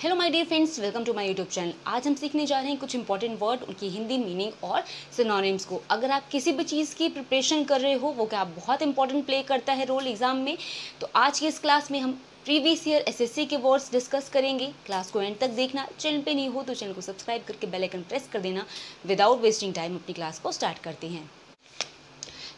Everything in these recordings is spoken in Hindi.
Hello my dear friends, welcome to my YouTube channel. आज हम सीखने जा रहे हैं कुछ इंपॉर्टेंट वर्ड, उनकी हिंदी मीनिंग और सिनोनिम्स को। अगर आप किसी भी चीज़ की प्रिपरेशन कर रहे हो, वो क्या बहुत इंपॉर्टेंट प्ले करता है रोल एग्जाम में, तो आज की इस क्लास में हम प्रीवियस ईयर एसएससी के वर्ड्स डिस्कस करेंगे। क्लास को एंड तक देखना। चैनल पे नहीं हो तो चैनल को सब्सक्राइब करके बेल आइकन प्रेस कर देना। विदाउट वेस्टिंग टाइम अपनी क्लास को स्टार्ट करते हैं।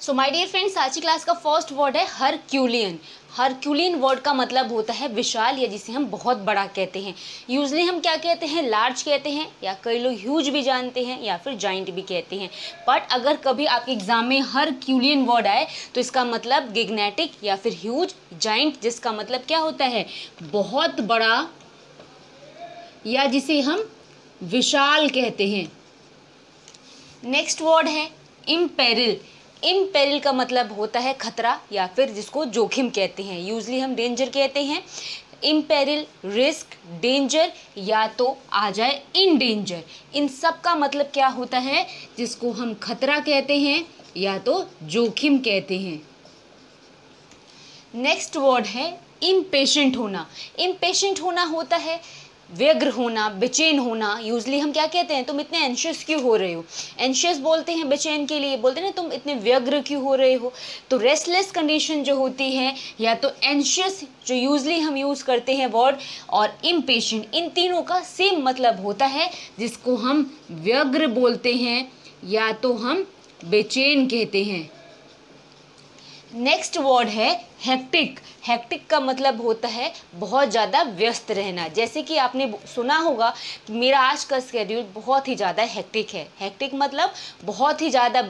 सो माय डियर फ्रेंड्स, आज की क्लास का फर्स्ट वर्ड है हरक्यूलियन। हरक्यूलियन वर्ड का मतलब होता है विशाल, या जिसे हम बहुत बड़ा कहते हैं। यूजली हम क्या कहते हैं, लार्ज कहते हैं, या कई लोग ह्यूज भी जानते हैं, या फिर जाइंट भी कहते हैं। बट अगर कभी आपके एग्जाम में हरक्यूलियन वर्ड आए तो इसका मतलब गिगनेटिक या फिर ह्यूज, जाइंट, जिसका मतलब क्या होता है, बहुत बड़ा या जिसे हम विशाल कहते हैं। नेक्स्ट वर्ड है इम्पेरिल। इम्पेरिल का मतलब होता है खतरा, या फिर जिसको जोखिम कहते हैं। यूजली हम डेंजर कहते हैं। इम्पेरिल, रिस्क, डेंजर, या तो आ जाए इन डेंजर, इन सब का मतलब क्या होता है, जिसको हम खतरा कहते हैं या तो जोखिम कहते हैं। नेक्स्ट वर्ड है इम्पेशेंट होना। इम्पेशेंट होना होता है व्यग्र होना, बेचैन होना। यूजली हम क्या कहते हैं, तुम इतने एंशियस क्यों हो रहे हो, एंशियस बोलते हैं बेचैन के लिए, बोलते हैं ना तुम इतने व्यग्र क्यों हो रहे हो। तो रेस्टलेस कंडीशन जो होती है, या तो एंशियस जो यूजली हम यूज़ करते हैं वर्ड, और इम्पेशेंट, इन तीनों का सेम मतलब होता है, जिसको हम व्यग्र बोलते हैं या तो हम बेचैन कहते हैं। नेक्स्ट वर्ड है हेक्टिक। हेक्टिक का मतलब होता है बहुत ज़्यादा व्यस्त रहना। जैसे कि आपने सुना होगा कि मेरा आज का स्केड्यूल बहुत ही ज़्यादा हेक्टिक है। हेक्टिक मतलब बहुत ही ज़्यादा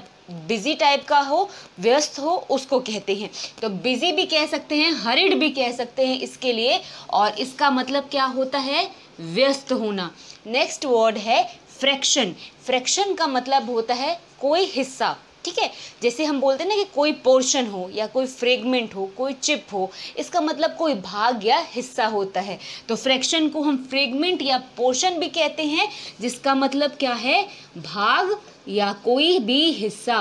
बिजी टाइप का हो, व्यस्त हो, उसको कहते हैं। तो बिजी भी कह सकते हैं, हरिड भी कह सकते हैं इसके लिए, और इसका मतलब क्या होता है, व्यस्त होना। नेक्स्ट वर्ड है फ्रैक्शन। फ्रैक्शन का मतलब होता है कोई हिस्सा, ठीक है। जैसे हम बोलते हैं ना कि कोई पोर्शन हो, या कोई फ्रेगमेंट हो, कोई चिप हो, इसका मतलब कोई भाग या हिस्सा होता है। तो फ्रैक्शन को हम फ्रेगमेंट या पोर्शन भी कहते हैं, जिसका मतलब क्या है, भाग या कोई भी हिस्सा।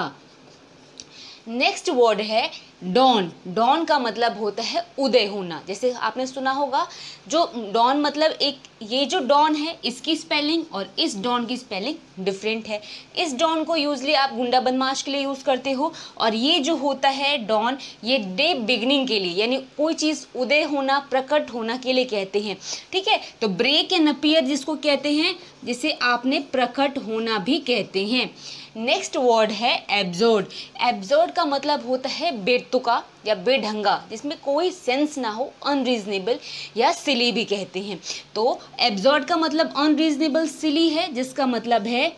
नेक्स्ट वर्ड है डॉन। डॉन का मतलब होता है उदय होना। जैसे आपने सुना होगा जो डॉन मतलब एक, ये जो डॉन है इसकी स्पेलिंग और इस डॉन की स्पेलिंग डिफरेंट है। इस डॉन को यूजली आप गुंडा बदमाश के लिए यूज़ करते हो, और ये जो होता है डॉन, ये डे बिगनिंग के लिए, यानी कोई चीज़ उदय होना, प्रकट होना के लिए कहते हैं, ठीक है। तो ब्रेक एंड अपीयर जिसको कहते हैं, जिसे आपने प्रकट होना भी कहते हैं। नेक्स्ट वर्ड है एब्सर्ड। एब्सर्ड का मतलब होता है बेतुका या बेढंगा, जिसमें कोई सेंस ना हो, अनरीजनेबल या सिली भी कहते हैं। तो एब्सर्ड का मतलब अनरीजनेबल, सिली है, जिसका मतलब है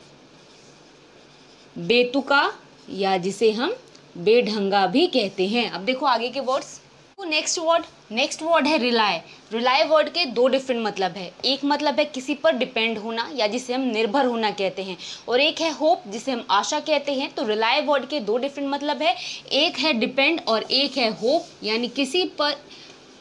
बेतुका या जिसे हम बेढंगा भी कहते हैं। अब देखो आगे के वर्ड्स। नेक्स्ट वर्ड है रिलाय। रिलाय वर्ड के दो डिफरेंट मतलब है। एक मतलब है किसी पर डिपेंड होना, या जिसे हम निर्भर होना कहते हैं, और एक है होप, जिसे हम आशा कहते हैं। तो रिलाय वर्ड के दो डिफरेंट मतलब है, एक है डिपेंड और एक है होप, यानी किसी पर,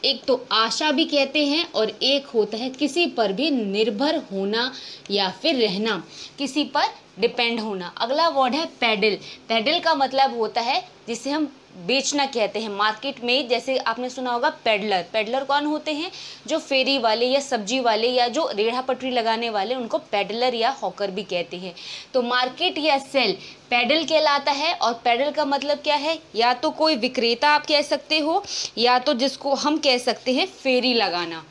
एक तो आशा भी कहते हैं और एक होता है किसी पर भी निर्भर होना या फिर रहना, किसी पर डिपेंड होना। अगला वर्ड है पैडल। पैडल का मतलब होता है जिसे हम बेचना कहते हैं। मार्केट में जैसे आपने सुना होगा पेडलर। पेडलर कौन होते हैं, जो फेरी वाले या सब्जी वाले या जो रेढ़ा पटरी लगाने वाले, उनको पेडलर या हॉकर भी कहते हैं। तो मार्केट या सेल पेडल कहलाता है, और पेडल का मतलब क्या है, या तो कोई विक्रेता आप कह सकते हो, या तो जिसको हम कह सकते हैं फेरी लगाना।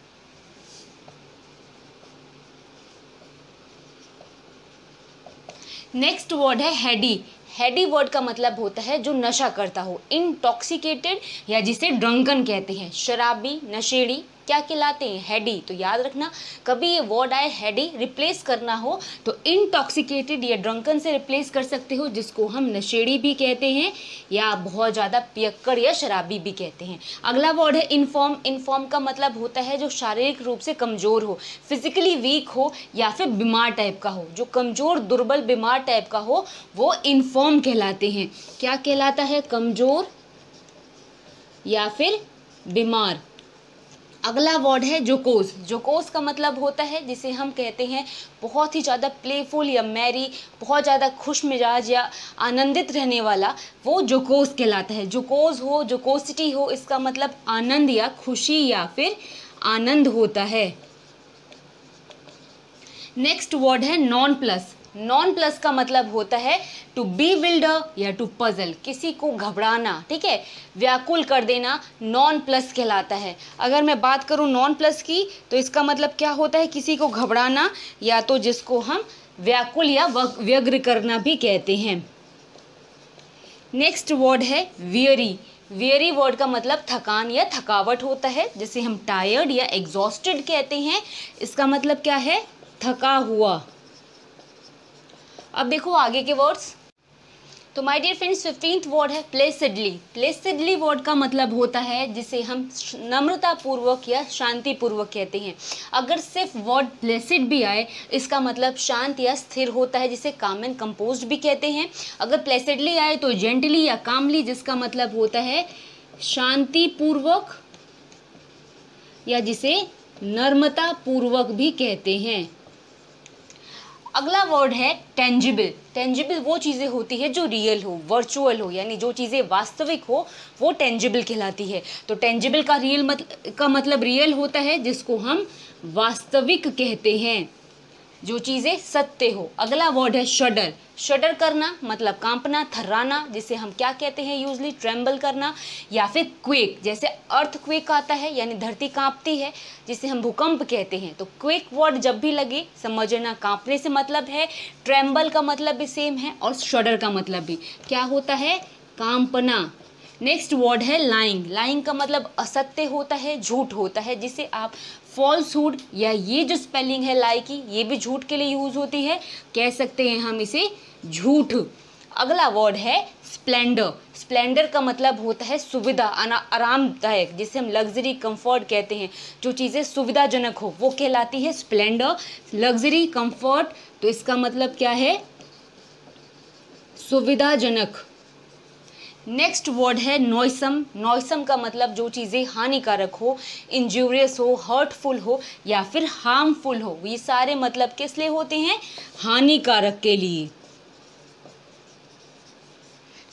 नेक्स्ट वर्ड है हेडी। हेडी वर्ड का मतलब होता है जो नशा करता हो, इंटॉक्सिकेटेड या जिसे ड्रंकन कहते हैं। शराबी, नशेड़ी क्या कहलाते हैं, हेडी। तो याद रखना कभी ये वर्ड आए हेडी, रिप्लेस करना हो तो इंटॉक्सिकेटेड या ड्रंकन से रिप्लेस कर सकते हो, जिसको हम नशेड़ी भी कहते हैं, या बहुत ज़्यादा पियक्कड़ या शराबी भी कहते हैं। अगला वर्ड है इनफॉर्म। इनफॉर्म का मतलब होता है जो शारीरिक रूप से कमज़ोर हो, फिजिकली वीक हो, या फिर बीमार टाइप का हो। जो कमज़ोर, दुर्बल, बीमार टाइप का हो, वो इनफॉर्म कहलाते हैं। क्या कहलाता है, कमज़ोर या फिर बीमार। अगला वर्ड है जोकोस। जोकोस का मतलब होता है जिसे हम कहते हैं बहुत ही ज़्यादा प्लेफुल या मैरी, बहुत ज़्यादा खुश मिजाज या आनंदित रहने वाला, वो जोकोस कहलाता है। जोकोस हो, जोकोसिटी हो, इसका मतलब आनंद या खुशी या फिर आनंद होता है। नेक्स्ट वर्ड है नॉन प्लस। नॉन प्लस का मतलब होता है टू बी विल्डर या टू पजल, किसी को घबराना, ठीक है, व्याकुल कर देना, नॉन प्लस कहलाता है। अगर मैं बात करूँ नॉन प्लस की तो इसका मतलब क्या होता है, किसी को घबराना या तो जिसको हम व्याकुल या व्यग्र करना भी कहते हैं। नेक्स्ट वर्ड है वियरी। वियरी वर्ड का मतलब थकान या थकावट होता है, जिसे हम टायर्ड या एग्जॉस्टेड कहते हैं। इसका मतलब क्या है, थका हुआ। अब देखो आगे के वर्ड्स। तो my dear friends 15th word है प्लेसिडली। प्लेसिडली वर्ड का मतलब होता है जिसे हम नम्रतापूर्वक या शांतिपूर्वक कहते हैं। अगर सिर्फ वर्ड प्लेसिड भी आए इसका मतलब शांत या स्थिर होता है, जिसे काम एंड कंपोज्ड भी कहते हैं। अगर प्लेसिडली आए तो जेंटली या कामली, जिसका मतलब होता है शांतिपूर्वक या जिसे नम्रतापूर्वक भी कहते हैं। अगला वर्ड है टेंजिबल। टेंजिबल वो चीज़ें होती है जो रियल हो, वर्चुअल हो, यानी जो चीज़ें वास्तविक हो वो टेंजिबल कहलाती है। तो टेंजिबल का मतलब रियल होता है, जिसको हम वास्तविक कहते हैं, जो चीज़ें सत्य हो। अगला वर्ड है शडर। शडर करना मतलब कांपना, थर्राना, जिसे हम क्या कहते हैं यूजली, ट्रेम्बल करना, या फिर क्वेक, जैसे अर्थक्वेक आता है यानी धरती कांपती है, जिसे हम भूकंप कहते हैं। तो क्वेक वर्ड जब भी लगे समझना, कांपने से मतलब है, ट्रेम्बल का मतलब भी सेम है और शडर का मतलब भी क्या होता है, कांपना। नेक्स्ट वर्ड है लाइंग। लाइंग का मतलब असत्य होता है, झूठ होता है, जिसे आप फॉल्सहुड या ये जो स्पेलिंग है लाई की, ये भी झूठ के लिए यूज़ होती है, कह सकते हैं हम इसे झूठ। अगला वर्ड है स्प्लेंडर। स्प्लेंडर का मतलब होता है सुविधा, आरामदायक, जिसे हम लग्जरी कंफर्ट कहते हैं। जो चीज़ें सुविधाजनक हो वो कहलाती है स्प्लेंडर, लग्जरी, कंफर्ट। तो इसका मतलब क्या है, सुविधाजनक। नेक्स्ट वर्ड है नॉइसम। नॉइसम का मतलब जो चीज़ें हानिकारक हो, इंजूरियस हो, हर्टफुल हो या फिर हार्मफुल हो, ये सारे मतलब किस लिए होते हैं, हानिकारक के लिए।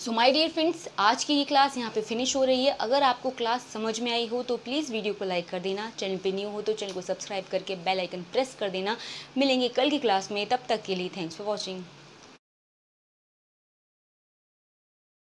सो माय डियर फ्रेंड्स आज की ये क्लास यहाँ पे फिनिश हो रही है। अगर आपको क्लास समझ में आई हो तो प्लीज़ वीडियो को लाइक कर देना, चैनल पे न्यू हो तो चैनल को सब्सक्राइब करके बेल आइकन प्रेस कर देना। मिलेंगे कल की क्लास में, तब तक के लिए थैंक्स फॉर वॉचिंग।